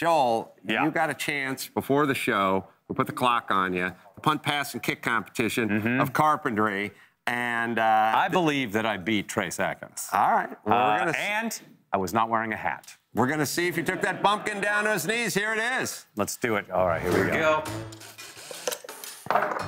Joel, you got a chance before the show. We put the clock on you. The punt, pass, and kick competition of carpentry. And I believe that I beat Trace Adkins. All right. Well, and I was not wearing a hat. We're going to see if you took that bumpkin down to his knees. Here it is. Let's do it. All right, here we go. All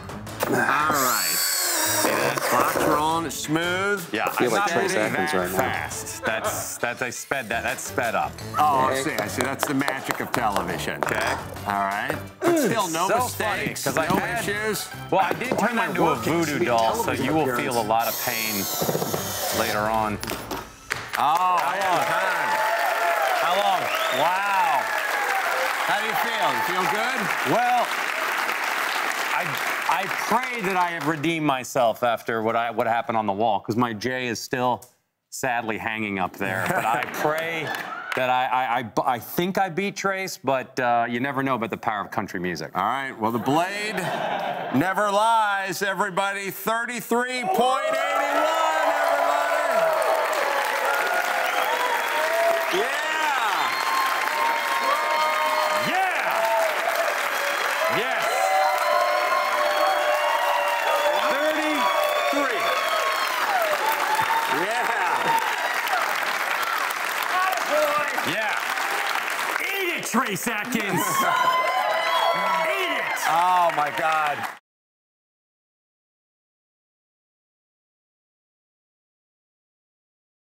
right. See that? Clock's rolling. It's smooth. Yeah, I feel like Trace Adkins right now. Fast. That's I sped that. That's sped up. Oh, I see. I see. That's the magic of television. Okay. All right. But still, no mistakes. No issues. Well, I did turn into a voodoo doll, so you will feel a lot of pain later on. Oh, how long? Wow. How do you feel? You feel good? Well, I pray that I have redeemed myself after what happened on the wall, because my J is still sadly hanging up there. But I pray that I think I beat Trace, but you never know about the power of country music. All right, well, the blade never lies, everybody. 33.81, everybody. Yeah. Trace Adkins. Eat it! Oh, my God.